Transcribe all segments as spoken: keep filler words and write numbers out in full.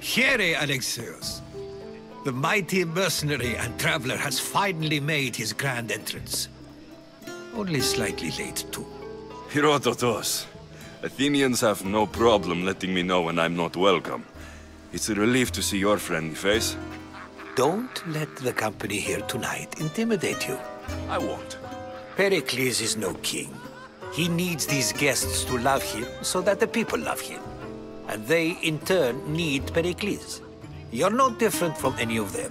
Here, Alexios. The mighty mercenary and traveler has finally made his grand entrance. Only slightly late, too. Herodotos, Athenians have no problem letting me know when I'm not welcome. It's a relief to see your friendly face. Don't let the company here tonight intimidate you. I won't. Perikles is no king. He needs these guests to love him so that the people love him. And they, in turn, need Perikles. You're no different from any of them.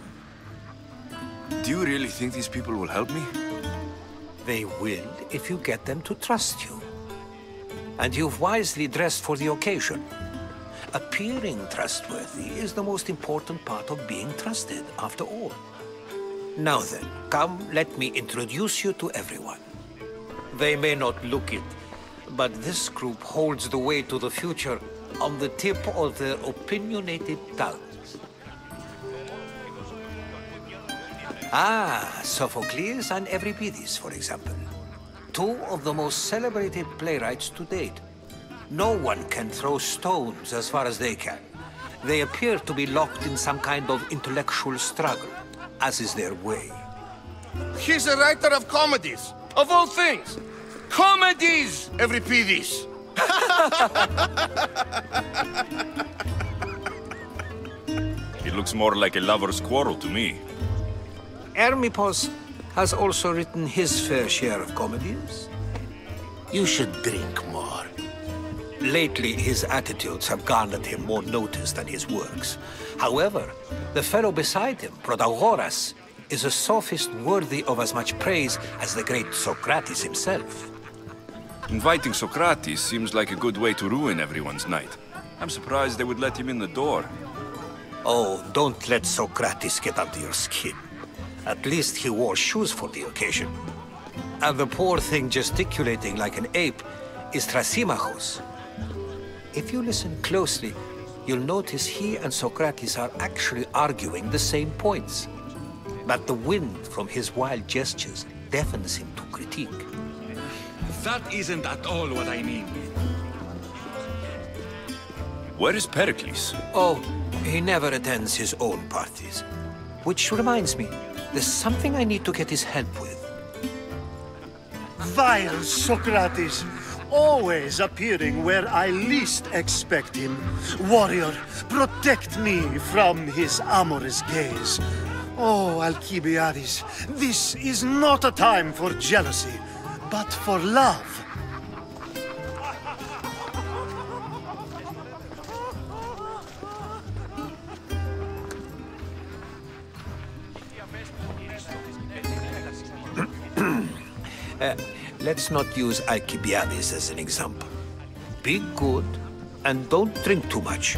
Do you really think these people will help me? They will if you get them to trust you. And you've wisely dressed for the occasion. Appearing trustworthy is the most important part of being trusted, after all. Now then, come, let me introduce you to everyone. They may not look it, but this group holds the way to the future on the tip of their opinionated tongues. Ah, Sophocles and Euripides, for example. Two of the most celebrated playwrights to date. No one can throw stones as far as they can. They appear to be locked in some kind of intellectual struggle, as is their way. He's a writer of comedies, of all things. Comedies, Euripides. It looks more like a lover's quarrel to me. Hermippos has also written his fair share of comedies. You should drink more. Lately, his attitudes have garnered him more notice than his works. However, the fellow beside him, Protagoras, is a sophist worthy of as much praise as the great Socrates himself. Inviting Socrates seems like a good way to ruin everyone's night. I'm surprised they would let him in the door. Oh, don't let Socrates get under your skin. At least he wore shoes for the occasion. And the poor thing gesticulating like an ape is Thrasymachus. If you listen closely, you'll notice he and Socrates are actually arguing the same points. But the wind from his wild gestures deafens him to critique. That isn't at all what I mean. Where is Perikles? Oh, he never attends his own parties. Which reminds me, there's something I need to get his help with. Vile Socrates, always appearing where I least expect him. Warrior, protect me from his amorous gaze. Oh, Alkibiades, this is not a time for jealousy, but for love. uh, let's not use Alkibiades as an example. Be good and don't drink too much.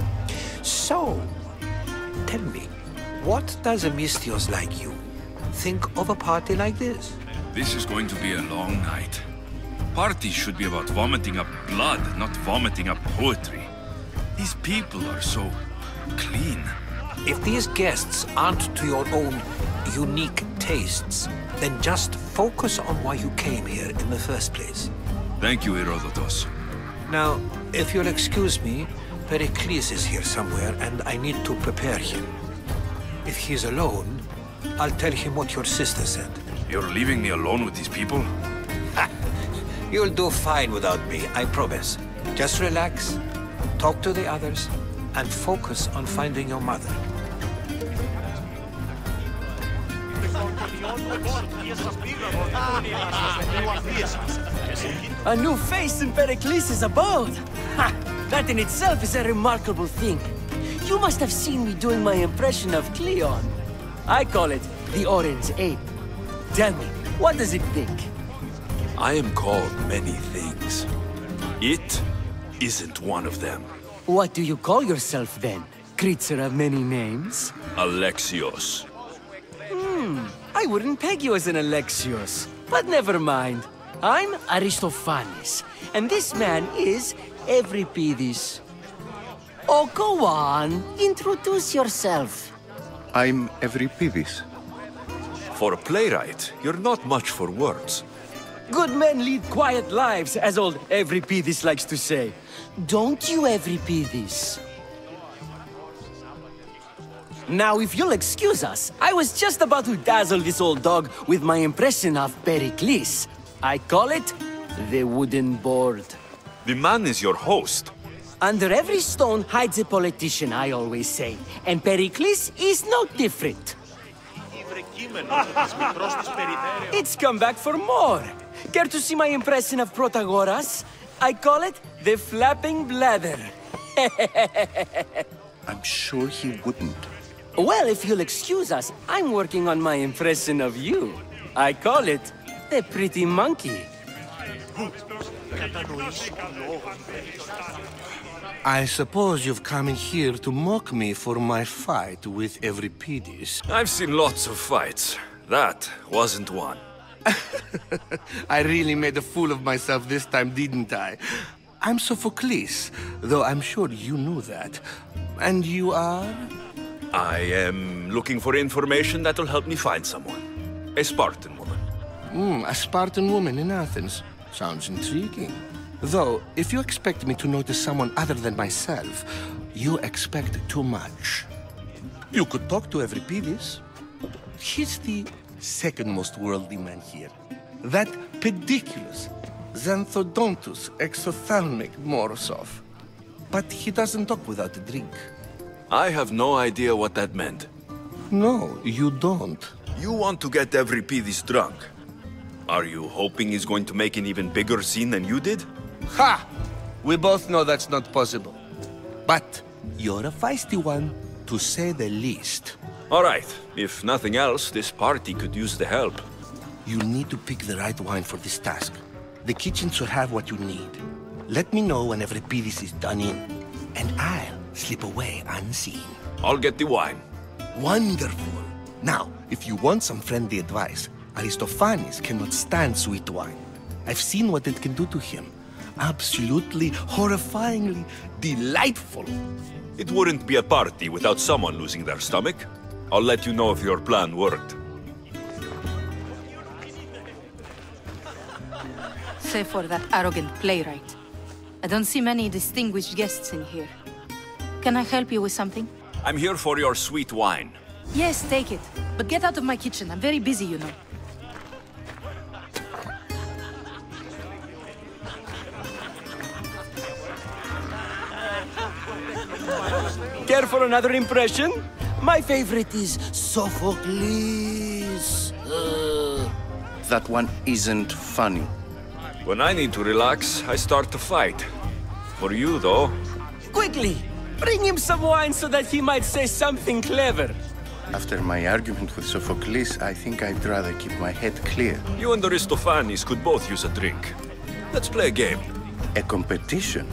So, tell me, what does a Misthios like you think of a party like this? This is going to be a long night. Parties should be about vomiting up blood, not vomiting up poetry. These people are so clean. If these guests aren't to your own unique tastes, then just focus on why you came here in the first place. Thank you, Herodotos. Now, if you'll excuse me, Perikles is here somewhere, and I need to prepare him. If he's alone, I'll tell him what your sister said. You're leaving me alone with these people? Ha! You'll do fine without me, I promise. Just relax, talk to the others, and focus on finding your mother. A new face in Perikles' abode! Ha! That in itself is a remarkable thing. You must have seen me doing my impression of Kleon. I call it the Orange Ape. Tell me, what does it think? I am called many things. It isn't one of them. What do you call yourself, then? Creature of many names? Alexios. Hmm, I wouldn't peg you as an Alexios. But never mind. I'm Aristophanes, and this man is Euripides. Oh, go on. Introduce yourself. I'm Euripides. For a playwright, you're not much for words. Good men lead quiet lives, as old Euripides likes to say. Don't you, Euripides? Now, if you'll excuse us, I was just about to dazzle this old dog with my impression of Perikles. I call it the wooden board. The man is your host. Under every stone hides a politician, I always say. And Perikles is no different. It's come back for more. Care to see my impression of Protagoras? I call it the flapping bladder. I'm sure he wouldn't. Well, if you'll excuse us, I'm working on my impression of you. I call it the pretty monkey. I suppose you've come in here to mock me for my fight with Euripides. I've seen lots of fights. That wasn't one. I really made a fool of myself this time, didn't I? I'm Sophokles, though I'm sure you knew that. And you are? I am looking for information that'll help me find someone. A Spartan woman. Mm, a Spartan woman in Athens. Sounds intriguing. Though, if you expect me to notice someone other than myself, you expect too much. You could talk to Euripides. He's the second most worldly man here. That pediculous, xanthodontus, exothalmic Morozov. But he doesn't talk without a drink. I have no idea what that meant. No, you don't. You want to get Euripides drunk. Are you hoping he's going to make an even bigger scene than you did? Ha! We both know that's not possible. But you're a feisty one, to say the least. All right. If nothing else, this party could use the help. You need to pick the right wine for this task. The kitchen should have what you need. Let me know when Euripides is done in, and I'll slip away unseen. I'll get the wine. Wonderful. Now, if you want some friendly advice, Aristophanes cannot stand sweet wine. I've seen what it can do to him. Absolutely, horrifyingly delightful. It wouldn't be a party without someone losing their stomach. I'll let you know if your plan worked. Say for that arrogant playwright. I don't see many distinguished guests in here. Can I help you with something? I'm here for your sweet wine. Yes, take it. But get out of my kitchen. I'm very busy, you know. Care for another impression? My favorite is Sophocles. Uh, that one isn't funny. When I need to relax, I start to fight. For you, though. Quickly! Bring him some wine so that he might say something clever. After my argument with Sophocles, I think I'd rather keep my head clear. You and Aristophanes could both use a drink. Let's play a game. A competition?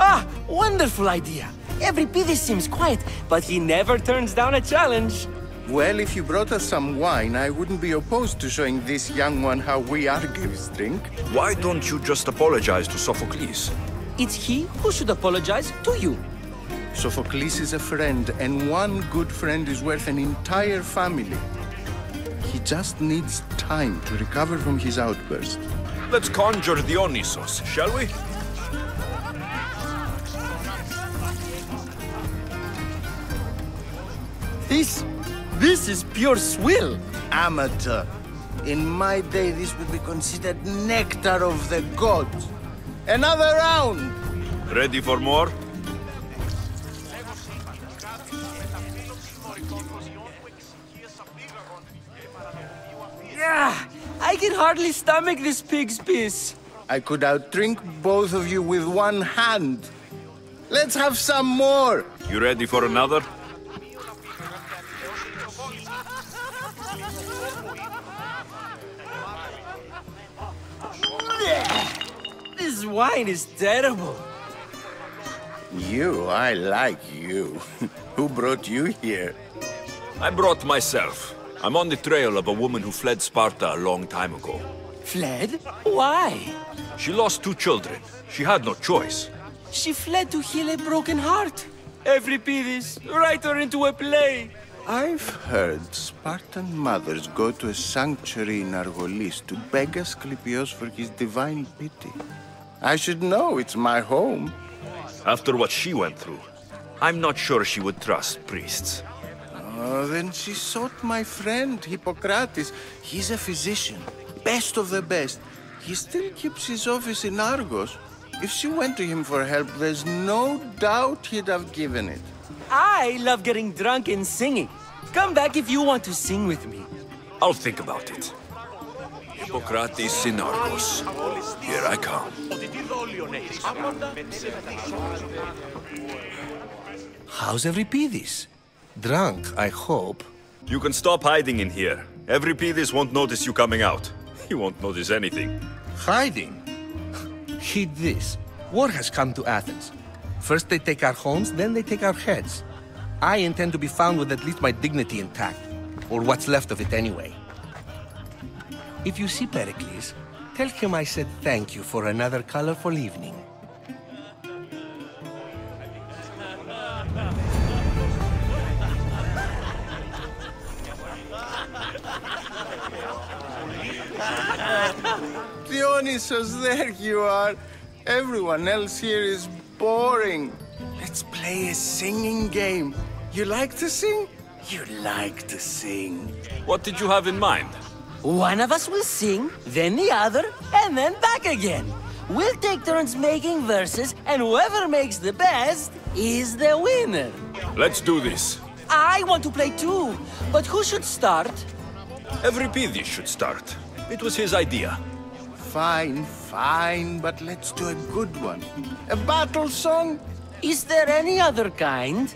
Ah! Wonderful idea! Euripides seems quiet, but he never turns down a challenge. Well, if you brought us some wine, I wouldn't be opposed to showing this young one how we Argives drink. Why don't you just apologize to Sophocles? It's he who should apologize to you. Sophocles is a friend, and one good friend is worth an entire family. He just needs time to recover from his outburst. Let's conjure Dionysos, shall we? This... this is pure swill! Amateur! In my day, this would be considered nectar of the gods. Another round! Ready for more? Yeah! I can hardly stomach this pig's piss. I could outdrink both of you with one hand. Let's have some more! You ready for another? This wine is terrible. You, I like you. Who brought you here? I brought myself. I'm on the trail of a woman who fled Sparta a long time ago. Fled? Why? She lost two children. She had no choice. She fled to heal a broken heart. Euripides, write her into a play. I've heard Spartan mothers go to a sanctuary in Argolis to beg Asklepios for his divine pity. I should know, it's my home. After what she went through, I'm not sure she would trust priests. Oh, then she sought my friend, Hippocrates. He's a physician, best of the best. He still keeps his office in Argos. If she went to him for help, there's no doubt he'd have given it. I love getting drunk and singing. Come back if you want to sing with me. I'll think about it. Hippokrates Synarchus. Here I come. How's Euripides? Drunk, I hope. You can stop hiding in here. Euripides won't notice you coming out. He won't notice anything. Hiding? Heed this. War has come to Athens. First they take our homes, then they take our heads. I intend to be found with at least my dignity intact, or what's left of it anyway. If you see Perikles, tell him I said thank you for another colorful evening. Dionysos, there you are. Everyone else here is boring. Let's play a singing game. You like to sing? You like to sing. What did you have in mind? One of us will sing, then the other, and then back again. We'll take turns making verses, and whoever makes the best is the winner. Let's do this. I want to play too, but who should start? Euripides should start. It was his idea. Fine, fine, but let's do a good one. A battle song? Is there any other kind?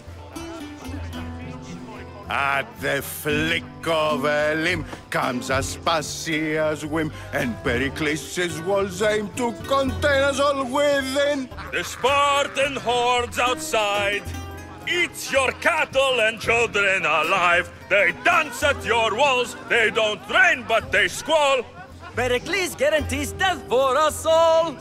At the flick of a limb comes Aspasia's whim, and Pericles' walls aim to contain us all within. The Spartan hordes outside eat your cattle and children alive. They dance at your walls, they don't rain, but they squall. Pericles guarantees death for us all.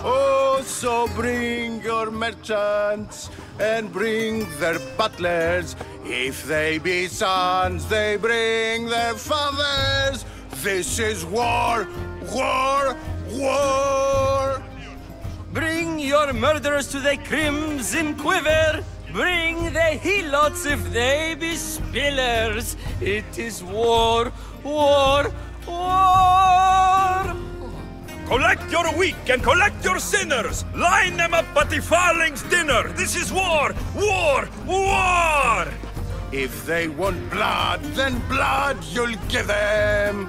Oh, so bring your merchants and bring their butlers. If they be sons, they bring their fathers. This is war, war, war. Bring your murderers to the crimson quiver. Bring the helots if they be spillers. It is war, war, war! Collect your weak and collect your sinners! Line them up at the Farling's dinner! This is war! War! War! If they want blood, then blood you'll give them!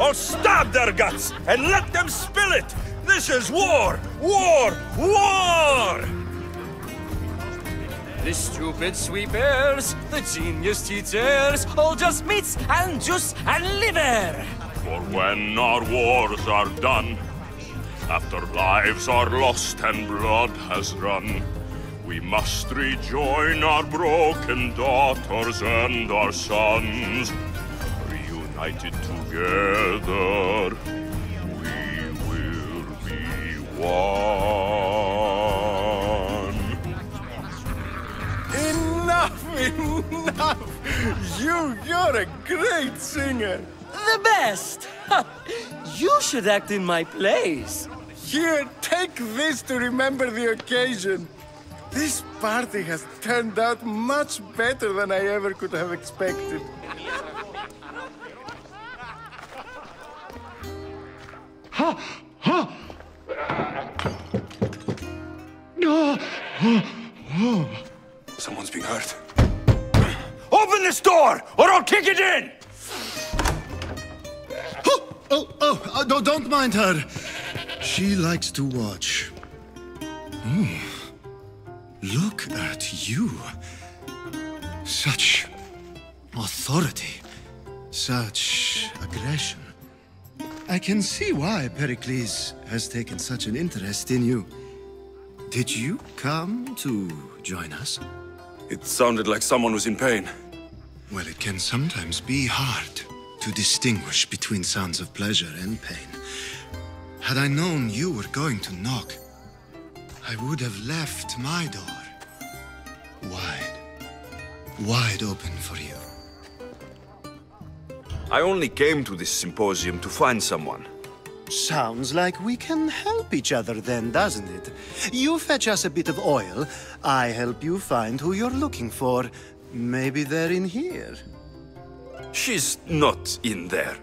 Or stab their guts and let them spill it! This is war! War! War! The stupid sweepers, the genius teachers, all just meats and juice and liver! For when our wars are done, after lives are lost and blood has run, we must rejoin our broken daughters and our sons. Reunited together, we will be one. Enough, enough! You, you're a great singer! The best! You should act in my place. Here, take this to remember the occasion. This party has turned out much better than I ever could have expected. Ha! Ha! Someone's being hurt. Open this door, or I'll kick it in! Oh, oh, oh, no, don't mind her. She likes to watch. Mm. Look at you. Such authority. Such aggression. I can see why Pericles has taken such an interest in you. Did you come to join us? It sounded like someone was in pain. Well, it can sometimes be hard to distinguish between sounds of pleasure and pain. Had I known you were going to knock, I would have left my door wide, wide open for you. I only came to this symposium to find someone. Sounds like we can help each other then, doesn't it? You fetch us a bit of oil, I help you find who you're looking for. Maybe they're in here. She's not in there.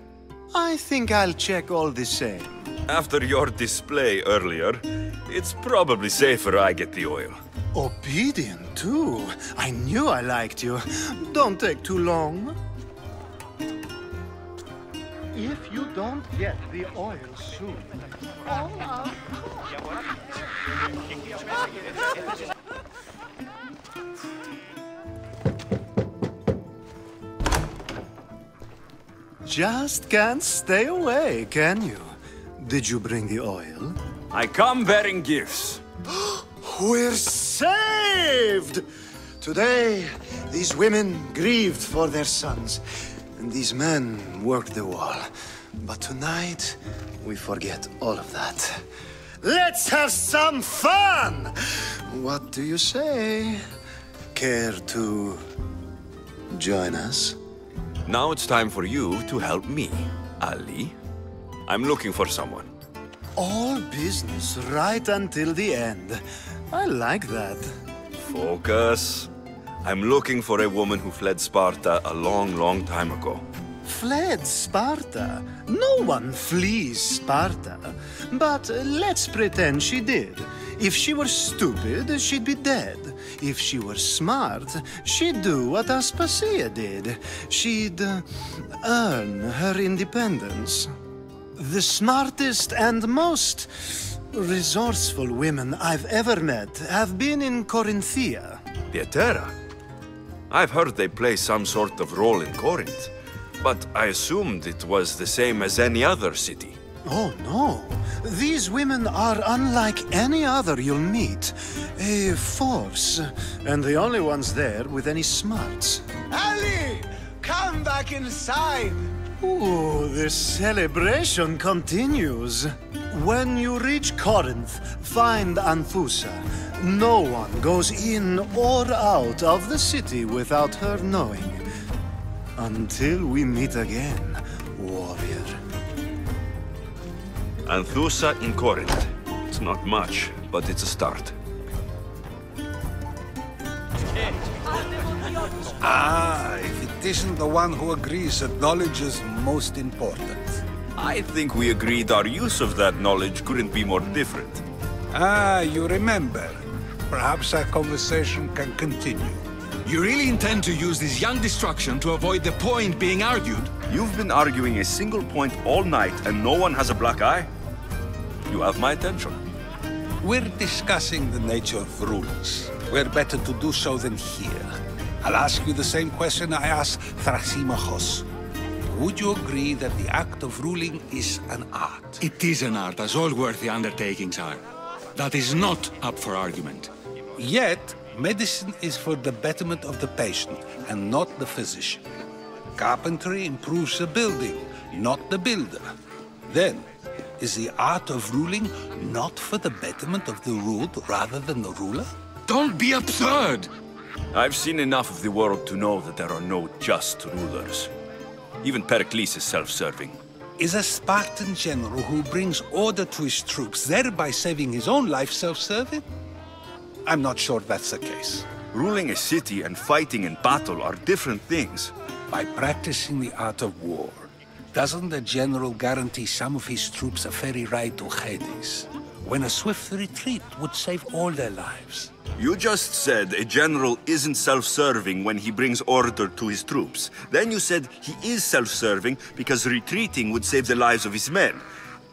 I think I'll check all the same. After your display earlier, it's probably safer I get the oil. Obedient, too. I knew I liked you. Don't take too long. If you don't get the oil soon... Oh, uh... Just can't stay away, can you? Did you bring the oil? I come bearing gifts. We're saved! Today, these women grieved for their sons, and these men worked the wall. But tonight, we forget all of that. Let's have some fun! What do you say? Care to join us? Now it's time for you to help me, Ali. I'm looking for someone. All business right until the end. I like that. Focus. I'm looking for a woman who fled Sparta a long, long time ago. Fled Sparta? No one flees Sparta. But let's pretend she did. If she were stupid, she'd be dead. If she were smart, she'd do what Aspasia did. She'd uh, earn her independence. The smartest and most resourceful women I've ever met have been in Korinthia. Pietera? I've heard they play some sort of role in Corinth, but I assumed it was the same as any other city. Oh, no. These women are unlike any other you'll meet. A force, and the only ones there with any smarts. Ali! Come back inside! Ooh, the celebration continues. When you reach Corinth, find Anthusa. No one goes in or out of the city without her knowing. Until we meet again, warrior. Anthusa in Corinth. It's not much, but it's a start. Ah, if it isn't the one who agrees that knowledge is most important. I think we agreed our use of that knowledge couldn't be more different. Ah, you remember. Perhaps our conversation can continue. You really intend to use this young destruction to avoid the point being argued? You've been arguing a single point all night, and no one has a black eye? You have my attention. We're discussing the nature of rules. Where better to do so than here? I'll ask you the same question I asked Thrasymachus. Would you agree that the act of ruling is an art? It is an art, as all worthy undertakings are. That is not up for argument. Yet, medicine is for the betterment of the patient, and not the physician. Carpentry improves the building, not the builder. Then, is the art of ruling not for the betterment of the ruled rather than the ruler? Don't be absurd! I've seen enough of the world to know that there are no just rulers. Even Perikles is self-serving. Is a Spartan general who brings order to his troops, thereby saving his own life, self-serving? I'm not sure that's the case. Ruling a city and fighting in battle are different things. By practicing the art of war, doesn't the general guarantee some of his troops a fairy ride to Hades, when a swift retreat would save all their lives? You just said a general isn't self-serving when he brings order to his troops. Then you said he is self-serving because retreating would save the lives of his men.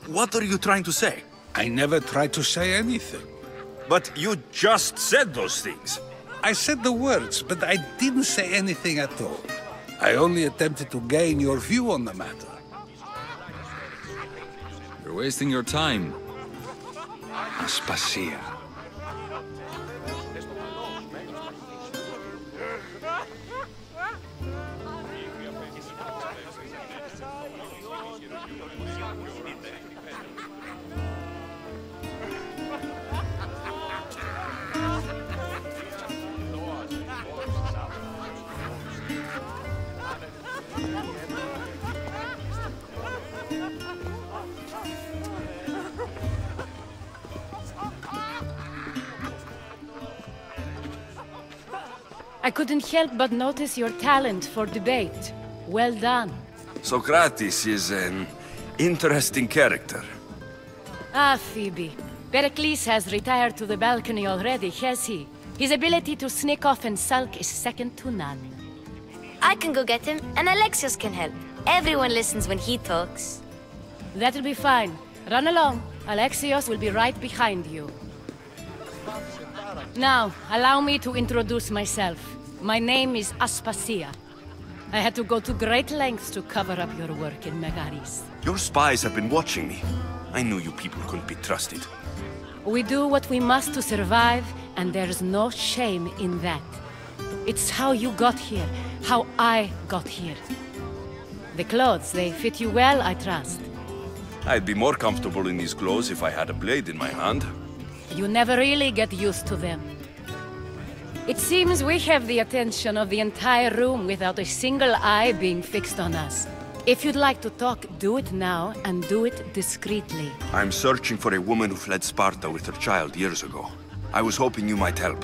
What are you trying to say? I never tried to say anything. But you just said those things. I said the words, but I didn't say anything at all. I only attempted to gain your view on the matter. You're wasting your time. Aspasia. I couldn't help but notice your talent for debate. Well done. Socrates is an interesting character. Ah, Phoebe. Perikles has retired to the balcony already, has he? His ability to sneak off and sulk is second to none. I can go get him, and Alexios can help. Everyone listens when he talks. That'll be fine. Run along. Alexios will be right behind you. Now, allow me to introduce myself. My name is Aspasia. I had to go to great lengths to cover up your work in Megaris. Your spies have been watching me. I knew you people couldn't be trusted. We do what we must to survive, and there's no shame in that. It's how you got here, how I got here. The clothes, they fit you well, I trust. I'd be more comfortable in these clothes if I had a blade in my hand. You never really get used to them. It seems we have the attention of the entire room without a single eye being fixed on us. If you'd like to talk, do it now, and do it discreetly. I'm searching for a woman who fled Sparta with her child years ago. I was hoping you might help.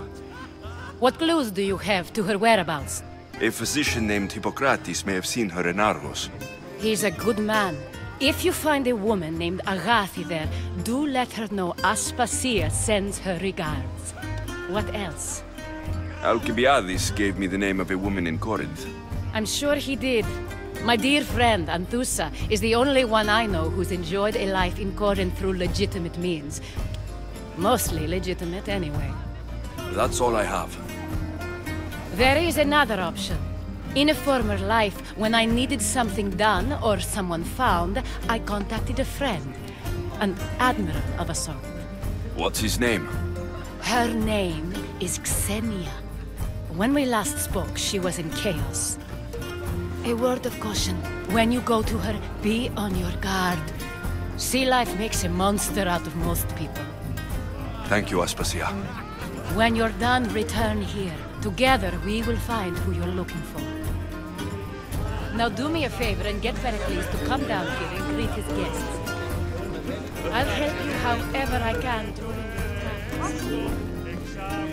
What clues do you have to her whereabouts? A physician named Hippokrates may have seen her in Argos. He's a good man. If you find a woman named Agathi there, do let her know Aspasia sends her regards. What else? Alkibiades gave me the name of a woman in Corinth. I'm sure he did. My dear friend, Anthusa, is the only one I know who's enjoyed a life in Corinth through legitimate means. Mostly legitimate, anyway. That's all I have. There is another option. In a former life, when I needed something done or someone found, I contacted a friend. An admiral of a sort. What's his name? Her name is Xenia. When we last spoke, she was in chaos. A word of caution. When you go to her, be on your guard. Sea life makes a monster out of most people. Thank you, Aspasia. When you're done, return here. Together, we will find who you're looking for. Now do me a favor and get Perikles to come down here and greet his guests. I'll help you however I can during this time.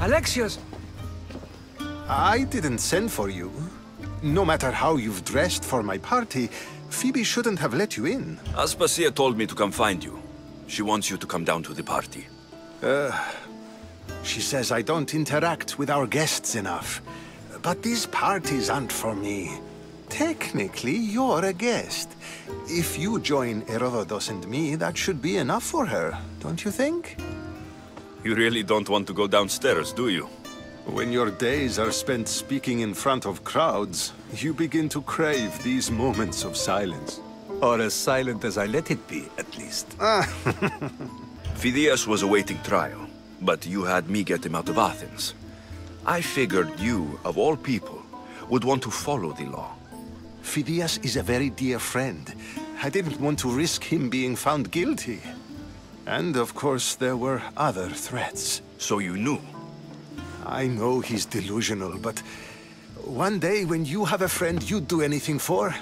Alexios! I didn't send for you. No matter how you've dressed for my party, Phoebe shouldn't have let you in. Aspasia told me to come find you. She wants you to come down to the party. Uh, she says I don't interact with our guests enough. But these parties aren't for me. Technically, you're a guest. If you join Herodotos and me, that should be enough for her, don't you think? You really don't want to go downstairs, do you? When your days are spent speaking in front of crowds, you begin to crave these moments of silence. Or as silent as I let it be, at least. Ah. Phidias was awaiting trial, but you had me get him out of Athens. I figured you, of all people, would want to follow the law. Phidias is a very dear friend. I didn't want to risk him being found guilty. And, of course, there were other threats. So you knew? I know he's delusional, but one day when you have a friend you'd do anything for,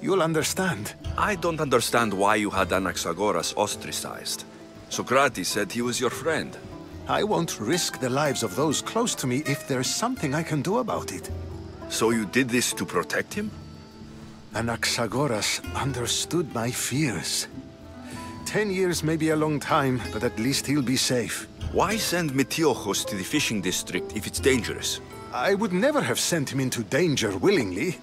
you'll understand. I don't understand why you had Anaxagoras ostracized. Socrates said he was your friend. I won't risk the lives of those close to me if there's something I can do about it. So you did this to protect him? Anaxagoras understood my fears. Ten years may be a long time, but at least he'll be safe. Why send Misthios to the fishing district if it's dangerous? I would never have sent him into danger willingly.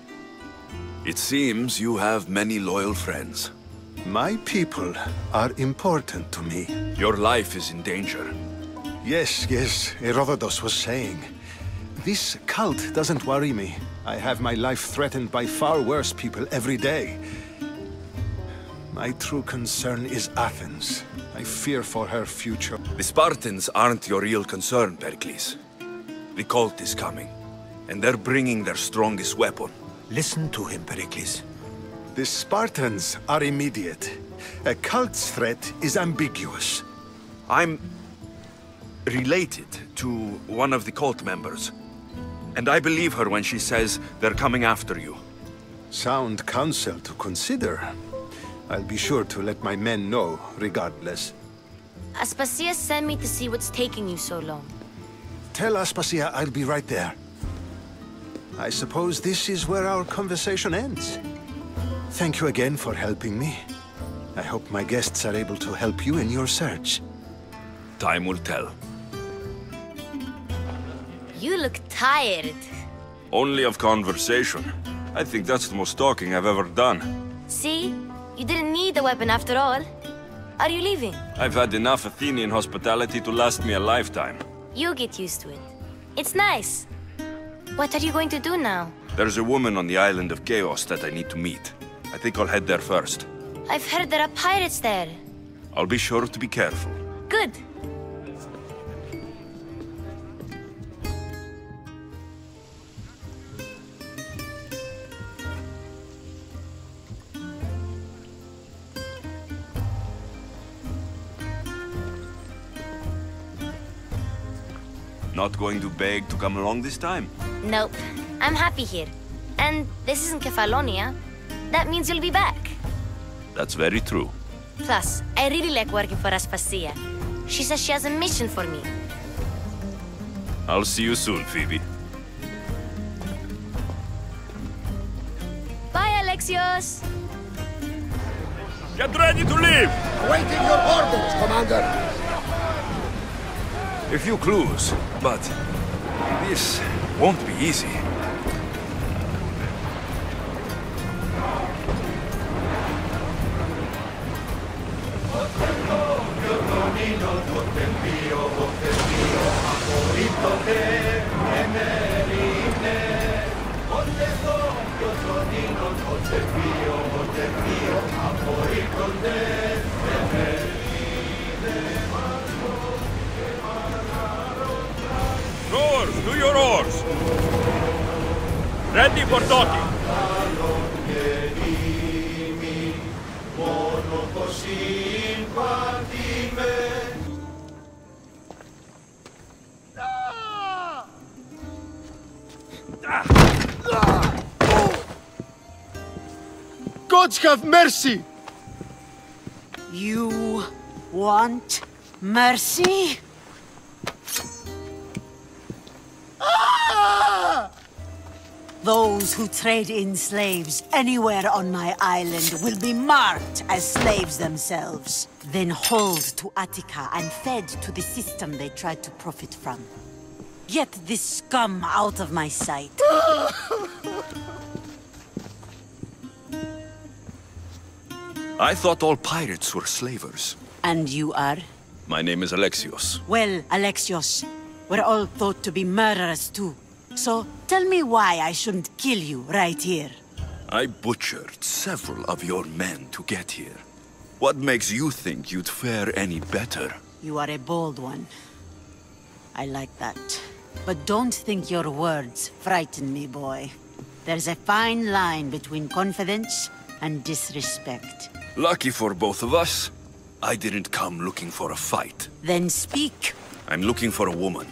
It seems you have many loyal friends. My people are important to me. Your life is in danger. Yes, yes, Herodotos was saying. This cult doesn't worry me. I have my life threatened by far worse people every day. My true concern is Athens. I fear for her future. The Spartans aren't your real concern, Perikles. The cult is coming, and they're bringing their strongest weapon. Listen to him, Perikles. The Spartans are immediate. A cult's threat is ambiguous. I'm related to one of the cult members, and I believe her when she says they're coming after you. Sound counsel to consider. I'll be sure to let my men know, regardless. Aspasia sent me to see what's taking you so long. Tell Aspasia I'll be right there. I suppose this is where our conversation ends. Thank you again for helping me. I hope my guests are able to help you in your search. Time will tell. You look tired. Only of conversation. I think that's the most talking I've ever done. See? You didn't need a weapon after all. Are you leaving? I've had enough Athenian hospitality to last me a lifetime. You'll get used to it. It's nice. What are you going to do now? There's a woman on the island of Chaos that I need to meet. I think I'll head there first. I've heard there are pirates there. I'll be sure to be careful. Good. Not going to beg to come along this time? Nope. I'm happy here. And this isn't Kefalonia. That means you'll be back. That's very true. Plus, I really like working for Aspasia. She says she has a mission for me. I'll see you soon, Phoebe. Bye, Alexios! Get ready to leave! Awaiting your orders, Commander! A few clues, but this won't be easy. Have mercy! You want mercy? Ah! Those who trade in slaves anywhere on my island will be marked as slaves themselves, then hauled to Attica and fed to the system they tried to profit from. Get this scum out of my sight. I thought all pirates were slavers. And you are? My name is Alexios. Well, Alexios, we're all thought to be murderers too. So tell me why I shouldn't kill you right here. I butchered several of your men to get here. What makes you think you'd fare any better? You are a bold one. I like that. But don't think your words frighten me, boy. There's a fine line between confidence and disrespect. Lucky for both of us, I didn't come looking for a fight. Then speak. I'm looking for a woman.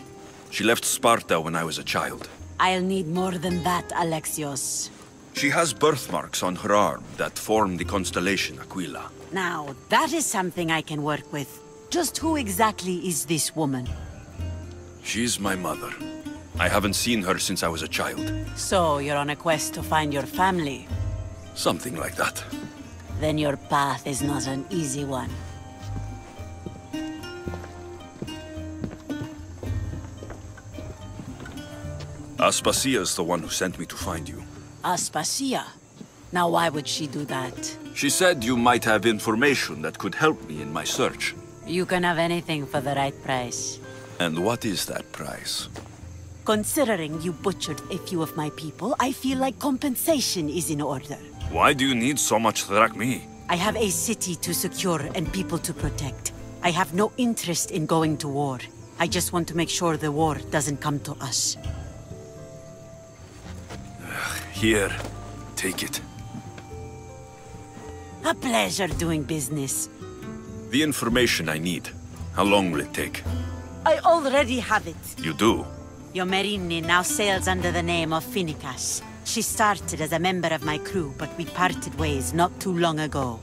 She left Sparta when I was a child. I'll need more than that, Alexios. She has birthmarks on her arm that form the constellation Aquila. Now, that is something I can work with. Just who exactly is this woman? She's my mother. I haven't seen her since I was a child. So you're on a quest to find your family? Something like that. Then your path is not an easy one. Aspasia is the one who sent me to find you. Aspasia? Now why would she do that? She said you might have information that could help me in my search. You can have anything for the right price. And what is that price? Considering you butchered a few of my people, I feel like compensation is in order. Why do you need so much drachmae? I have a city to secure and people to protect. I have no interest in going to war. I just want to make sure the war doesn't come to us. Here, take it. A pleasure doing business. The information I need. How long will it take? I already have it. You do? Your marine now sails under the name of Phoenicas. She started as a member of my crew, but we parted ways not too long ago.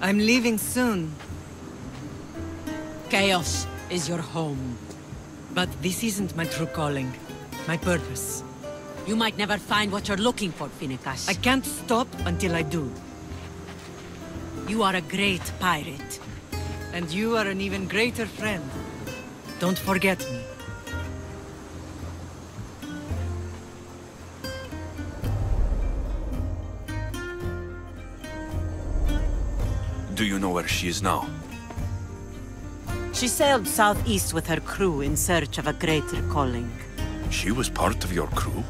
I'm leaving soon. Chaos is your home. But this isn't my true calling, my purpose. You might never find what you're looking for, Phoenikash. I can't stop until I do. You are a great pirate. And you are an even greater friend. Don't forget me. Do you know where she is now? She sailed southeast with her crew in search of a greater calling. She was part of your crew?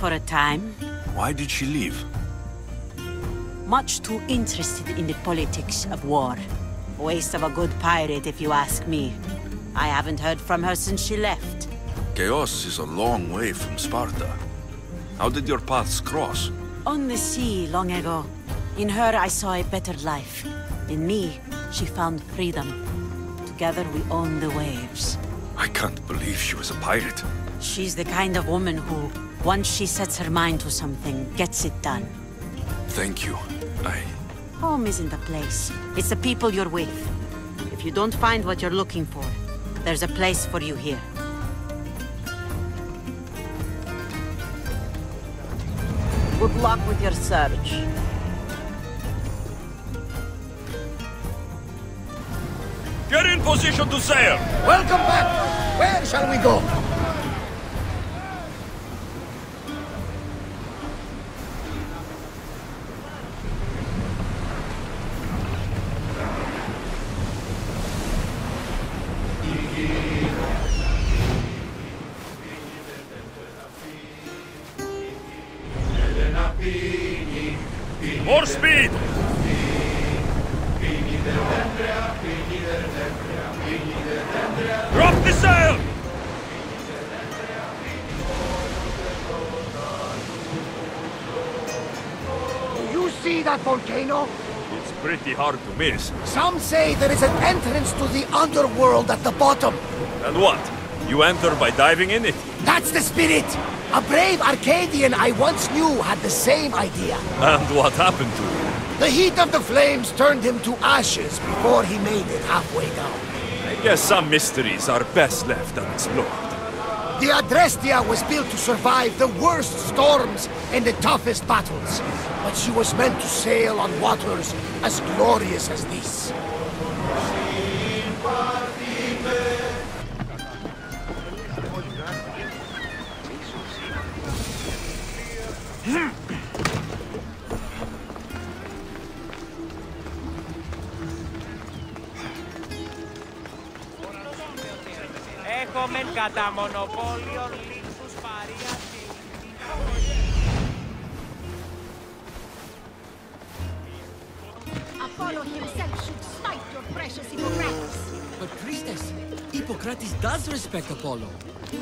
For a time. Why did she leave? Much too interested in the politics of war. Waste of a good pirate, if you ask me. I haven't heard from her since she left. Chaos is a long way from Sparta. How did your paths cross? On the sea long ago. In her, I saw a better life. In me, she found freedom. Together, we own the waves. I can't believe she was a pirate. She's the kind of woman who, once she sets her mind to something, gets it done. Thank you. I... Home isn't a place. It's the people you're with. If you don't find what you're looking for, there's a place for you here. Good luck with your search. You're in position to sail! Welcome back! Where shall we go? More speed! Drop the sail! Do you see that volcano? It's pretty hard to miss. Some say there is an entrance to the underworld at the bottom. And what? You enter by diving in it? That's the spirit! A brave Arcadian I once knew had the same idea. And what happened to him? The heat of the flames turned him to ashes before he made it halfway down. I guess some mysteries are best left unexplored. The Adrestia was built to survive the worst storms and the toughest battles, but she was meant to sail on waters as glorious as these. Κατά μονοπόλιο λίξους παρίας και Apollo himself should smite your precious Hippokrates. But Priestess, Hippokrates does respect Apollo.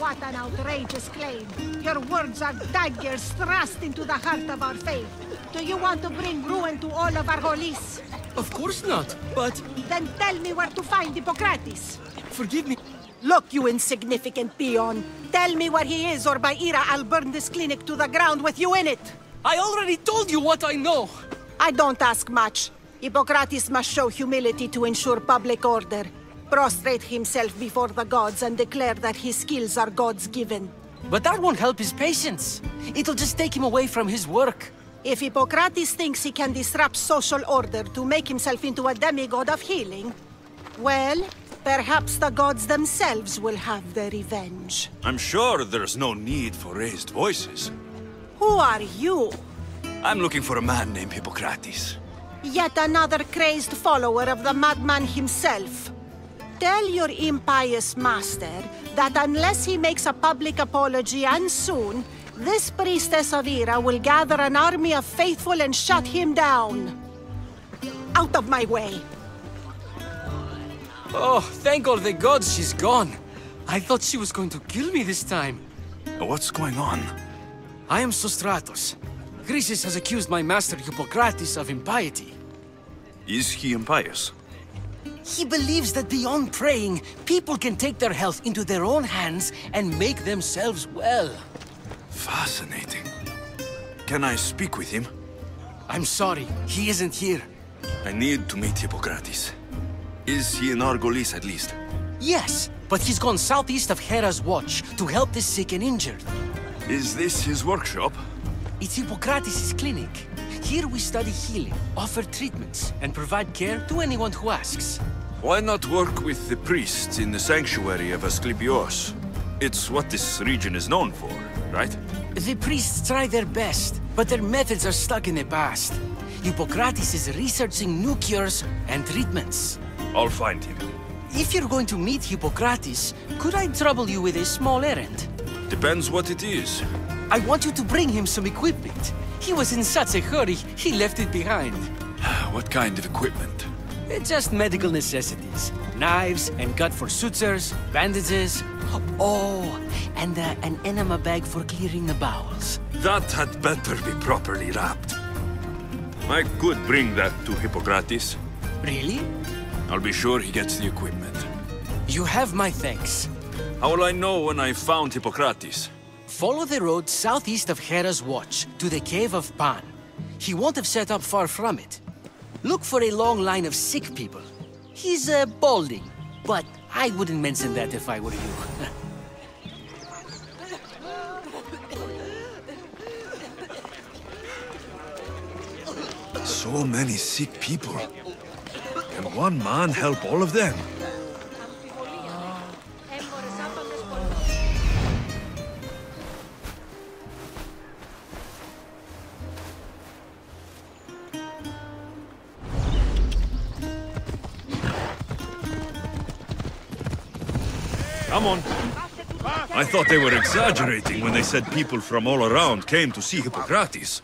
What an outrageous claim. Your words are daggers thrust into the heart of our faith. Do you want to bring ruin to all of Argolis? Of course not, but... Then tell me where to find Hippokrates. Forgive me. Look, you insignificant peon! Tell me where he is, or by Hera I'll burn this clinic to the ground with you in it! I already told you what I know! I don't ask much. Hippokrates must show humility to ensure public order, prostrate himself before the gods and declare that his skills are gods-given. But that won't help his patience. It'll just take him away from his work. If Hippokrates thinks he can disrupt social order to make himself into a demigod of healing, well... Perhaps the gods themselves will have their revenge. I'm sure there's no need for raised voices. Who are you? I'm looking for a man named Hippokrates. Yet another crazed follower of the madman himself. Tell your impious master that unless he makes a public apology, and soon, this priestess of Hera will gather an army of faithful and shut him down. Out of my way! Oh, thank all the gods she's gone. I thought she was going to kill me this time. What's going on? I am Sostratos, Croesus has accused my master Hippokrates of impiety. Is he impious? He believes that beyond praying, people can take their health into their own hands and make themselves well. Fascinating. Can I speak with him? I'm sorry, he isn't here. I need to meet Hippokrates. Is he in Argolis at least? Yes, but he's gone southeast of Hera's watch to help the sick and injured. Is this his workshop? It's Hippocrates' clinic. Here we study healing, offer treatments, and provide care to anyone who asks. Why not work with the priests in the sanctuary of Asklepios? It's what this region is known for, right? The priests try their best, but their methods are stuck in the past. Hippocrates is researching new cures and treatments. I'll find him. If you're going to meet Hippocrates, could I trouble you with a small errand? Depends what it is. I want you to bring him some equipment. He was in such a hurry, he left it behind. What kind of equipment? Just medical necessities. Knives and cut for sutures, bandages. Oh, and uh, an enema bag for clearing the bowels. That had better be properly wrapped. I could bring that to Hippocrates. Really? I'll be sure he gets the equipment. You have my thanks. How will I know when I found Hippocrates? Follow the road southeast of Hera's watch to the cave of Pan. He won't have set up far from it. Look for a long line of sick people. He's uh, balding, but I wouldn't mention that if I were you. So many sick people. Can one man help all of them? Come on. I thought they were exaggerating when they said people from all around came to see Hippocrates.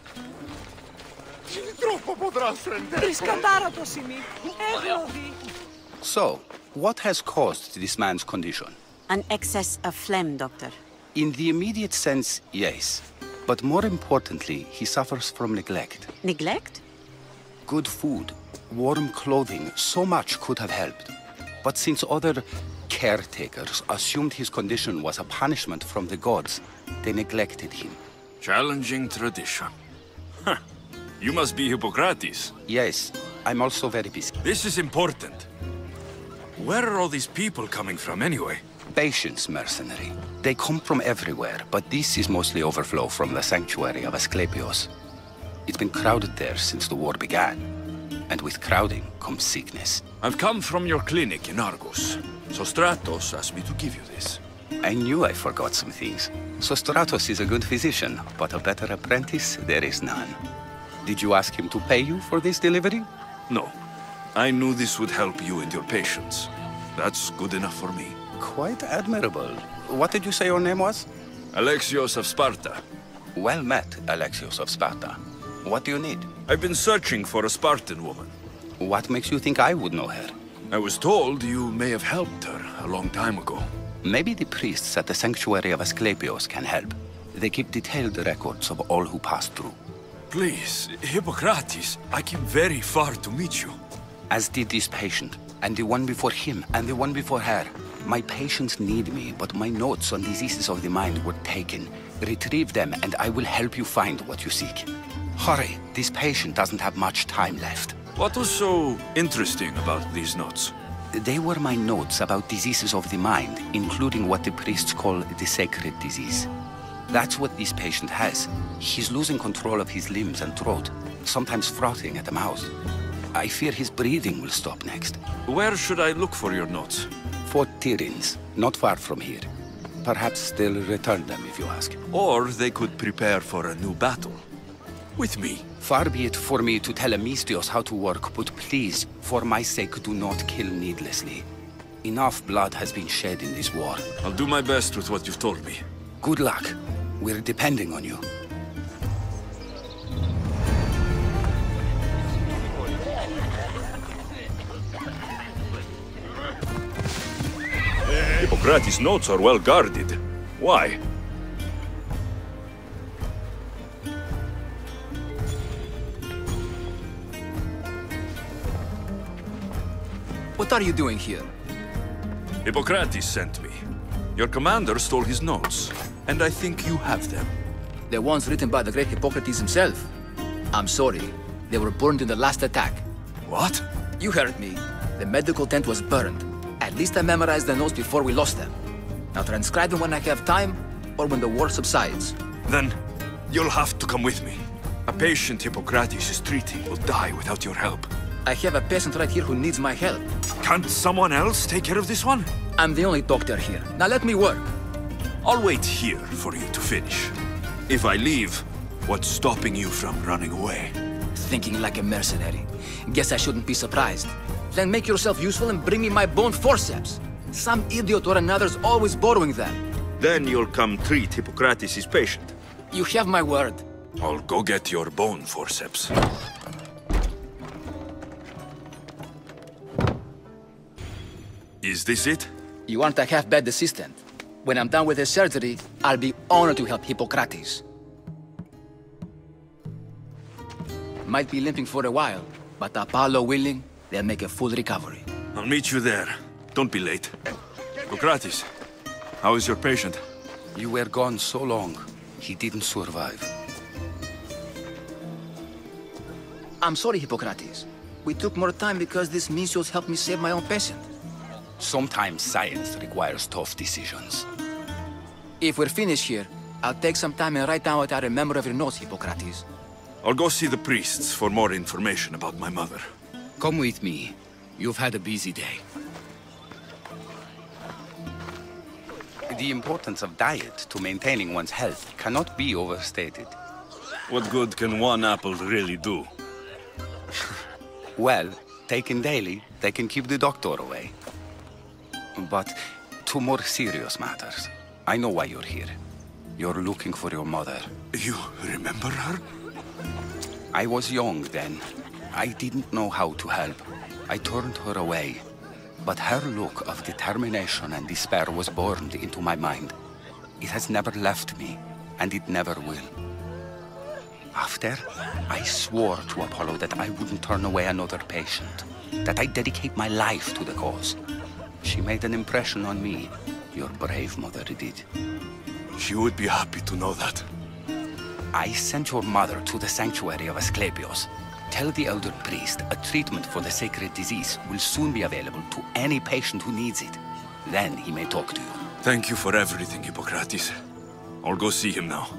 So, what has caused this man's condition? An excess of phlegm, doctor. In the immediate sense, yes. But more importantly, he suffers from neglect. Neglect? Good food, warm clothing, so much could have helped. But since other caretakers assumed his condition was a punishment from the gods, they neglected him. Challenging tradition. Huh. You must be Hippocrates. Yes, I'm also very busy. This is important. Where are all these people coming from anyway? Patience, mercenary. They come from everywhere, but this is mostly overflow from the sanctuary of Asclepios. It's been crowded there since the war began. And with crowding comes sickness. I've come from your clinic in Argos. Sostratos asked me to give you this. I knew I forgot some things. Sostratos is a good physician, but a better apprentice there is none. Did you ask him to pay you for this delivery? No. I knew this would help you and your patients. That's good enough for me. Quite admirable. What did you say your name was? Alexios of Sparta. Well met, Alexios of Sparta. What do you need? I've been searching for a Spartan woman. What makes you think I would know her? I was told you may have helped her a long time ago. Maybe the priests at the sanctuary of Asclepios can help. They keep detailed records of all who passed through. Please, Hippocrates, I came very far to meet you. As did this patient, and the one before him, and the one before her. My patients need me, but my notes on diseases of the mind were taken. Retrieve them, and I will help you find what you seek. Hurry, this patient doesn't have much time left. What was so interesting about these notes? They were my notes about diseases of the mind, including what the priests call the sacred disease. That's what this patient has. He's losing control of his limbs and throat, sometimes frothing at the mouth. I fear his breathing will stop next. Where should I look for your notes? For Tyrins, not far from here. Perhaps they'll return them if you ask. Or they could prepare for a new battle. With me. Far be it for me to tell a Misthios how to work, but please, for my sake, do not kill needlessly. Enough blood has been shed in this war. I'll do my best with what you've told me. Good luck. We're depending on you. Hippocrates' notes are well guarded. Why? What are you doing here? Hippocrates sent me. Your commander stole his notes, and I think you have them. The ones written by the great Hippocrates himself? I'm sorry. They were burned in the last attack. What? You heard me. The medical tent was burned. At least I memorized the notes before we lost them. Now transcribe them when I have time, or when the war subsides. Then, you'll have to come with me. A patient Hippocrates is treating will die without your help. I have a patient right here who needs my help. Can't someone else take care of this one? I'm the only doctor here. Now let me work. I'll wait here for you to finish. If I leave, what's stopping you from running away? Thinking like a mercenary. Guess I shouldn't be surprised. Then make yourself useful and bring me my bone forceps. Some idiot or another's always borrowing them. Then you'll come treat Hippocrates' patient. You have my word. I'll go get your bone forceps. Is this it? You aren't a half-bad assistant. When I'm done with the surgery, I'll be honored to help Hippocrates. Might be limping for a while, but Apollo willing, they'll make a full recovery. I'll meet you there. Don't be late. Hippocrates, how is your patient? You were gone so long, he didn't survive. I'm sorry, Hippocrates. We took more time because this Misthios helped me save my own patient. Sometimes science requires tough decisions. If we're finished here, I'll take some time and write down what I remember of your notes, Hippocrates. I'll go see the priests for more information about my mother. Come with me. You've had a busy day. The importance of diet to maintaining one's health cannot be overstated. What good can one apple really do? Well, taken daily, they can keep the doctor away. But to more serious matters. I know why you're here. You're looking for your mother. You remember her? I was young then. I didn't know how to help. I turned her away. But her look of determination and despair was burned into my mind. It has never left me, and it never will. After, I swore to Apollo that I wouldn't turn away another patient, that I'd dedicate my life to the cause. She made an impression on me. Your brave mother did. She would be happy to know that. I sent your mother to the sanctuary of Asclepios. Tell the elder priest a treatment for the sacred disease will soon be available to any patient who needs it. Then he may talk to you. Thank you for everything, Hippocrates. I'll go see him now.